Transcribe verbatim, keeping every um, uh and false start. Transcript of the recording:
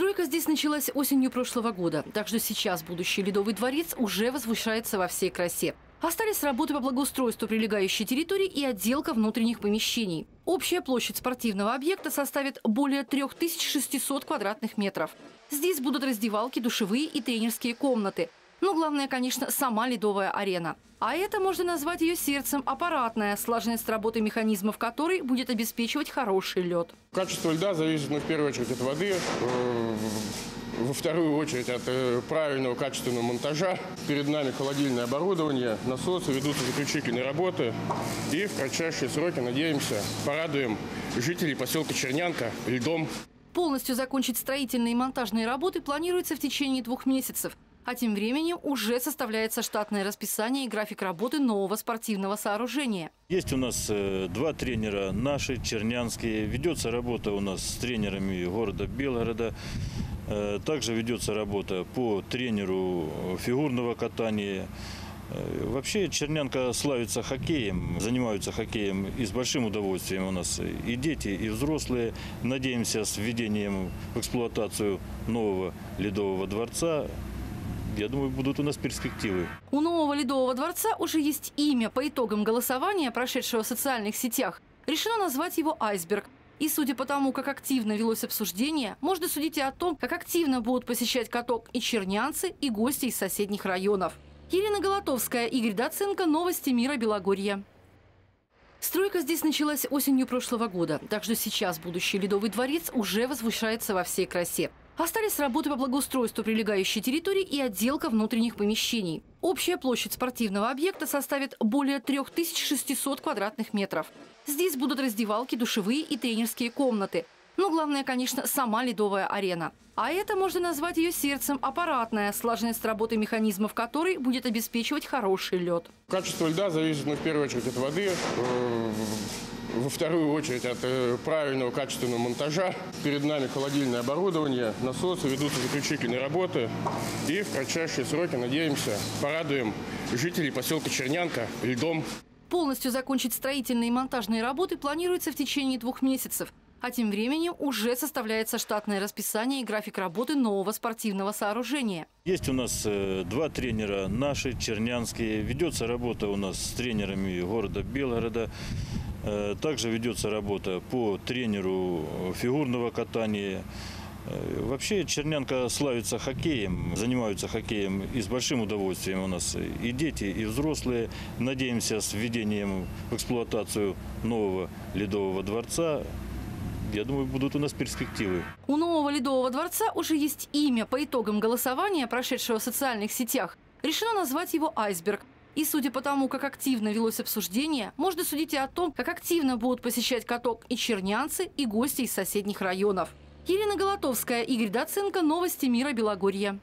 Стройка здесь началась осенью прошлого года, так что сейчас будущий Ледовый дворец уже возвышается во всей красе. Остались работы по благоустройству прилегающей территории и отделка внутренних помещений. Общая площадь спортивного объекта составит более трёх тысяч шестисот квадратных метров. Здесь будут раздевалки, душевые и тренерские комнаты. Но главное, конечно, сама ледовая арена. А это можно назвать ее сердцем — аппаратная, слаженность работы механизмов которой будет обеспечивать хороший лед. Качество льда зависит, ну, в первую очередь от воды. Во вторую очередь от правильного качественного монтажа. Перед нами холодильное оборудование, насосы, ведутся заключительные работы. И в кратчайшие сроки, надеемся, порадуем жителей поселка Чернянка льдом. Полностью закончить строительные и монтажные работы планируется в течение двух месяцев. А тем временем уже составляется штатное расписание и график работы нового спортивного сооружения. Есть у нас два тренера наши, чернянские. Ведется работа у нас с тренерами города Белгорода. Также ведется работа по тренеру фигурного катания. Вообще Чернянка славится хоккеем, занимаются хоккеем и с большим удовольствием у нас и дети, и взрослые. Надеемся, с введением в эксплуатацию нового ледового дворца, я думаю, будут у нас перспективы. У нового ледового дворца уже есть имя. По итогам голосования, прошедшего в социальных сетях, решено назвать его «Айсберг». И судя по тому, как активно велось обсуждение, можно судить и о том, как активно будут посещать каток и чернянцы, и гости из соседних районов. Елена Голотовская, Игорь Доценко, новости «Мира Белогорья». Стройка здесь началась осенью прошлого года, так что сейчас будущий Ледовый дворец уже возвышается во всей красе. Остались работы по благоустройству прилегающей территории и отделка внутренних помещений. Общая площадь спортивного объекта составит более трёх тысяч шестисот квадратных метров. Здесь будут раздевалки, душевые и тренерские комнаты. Но главное, конечно, сама ледовая арена. А это можно назвать ее сердцем — аппаратная, слаженность работы механизмов которой будет обеспечивать хороший лед. Качество льда зависит, ну, в первую очередь от воды. Во вторую очередь от правильного качественного монтажа. Перед нами холодильное оборудование, насосы, ведутся заключительные работы. И в кратчайшие сроки, надеемся, порадуем жителей поселка Чернянка льдом. Полностью закончить строительные и монтажные работы планируется в течение двух месяцев. А тем временем уже составляется штатное расписание и график работы нового спортивного сооружения. Есть у нас два тренера наши, чернянские. Ведется работа у нас с тренерами города Белгорода. Также ведется работа по тренеру фигурного катания. Вообще Чернянка славится хоккеем, занимаются хоккеем и с большим удовольствием у нас и дети, и взрослые. Надеемся, с введением в эксплуатацию нового ледового дворца, я думаю, будут у нас перспективы. У нового ледового дворца уже есть имя. По итогам голосования, прошедшего в социальных сетях, решено назвать его «Айсберг». И судя по тому, как активно велось обсуждение, можно судить и о том, как активно будут посещать каток и чернянцы, и гости из соседних районов. Елена Голотовская, Игорь Доценко, новости «Мира Белогорья».